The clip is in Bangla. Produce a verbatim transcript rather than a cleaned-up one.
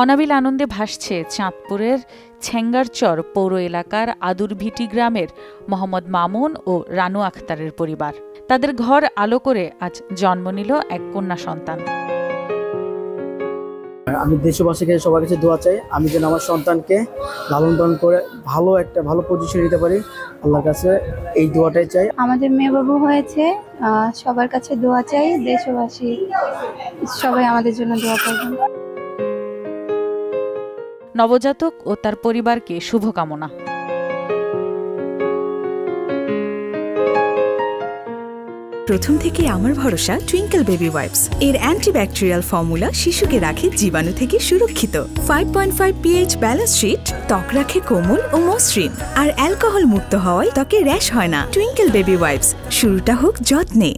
অনাবিল আনন্দে ভাসছে চাঁদপুরের ছেঙ্গারচর পৌর এলাকার আদুরভিটি গ্রামের মোহাম্মদ মামুন ও রানু আক্তারের পরিবার। তাদের ঘর আলো করে আজ জন্ম নিল এক কন্যা সন্তান। আমি দেশবাসীকে, সবার কাছে দোয়া চাই আমি যেন আমার সন্তানকে লালন পালন করে ভালো একটা ভালো পজিশনে নিতে পারি, আল্লাহর কাছে এই দোয়াটাই চাই। আমাদের মেয়ে বাবু হয়েছে, সবার কাছে দোয়া চাই, দেশবাসী সবাই আমাদের জন্য দোয়া করবেন। নবজাতক ও তার পরিবারকে শুভকামনা। প্রথম থেকে আমার ভরসা টুইঙ্কেল বেবি ওয়াইপস। এর অ্যান্টিব্যাকটেরিয়াল ফর্মুলা শিশুকে রাখে জীবাণু থেকে সুরক্ষিত। Five point five pH balance শীট ত্বক রাখে কোমল ও মসৃণ, আর অ্যালকোহল মুক্ত হওয়ায় ত্বকে র্যাশ হয় না। টুইঙ্কেল বেবি ওয়াইপস, শুরুটা হোক যত্নে।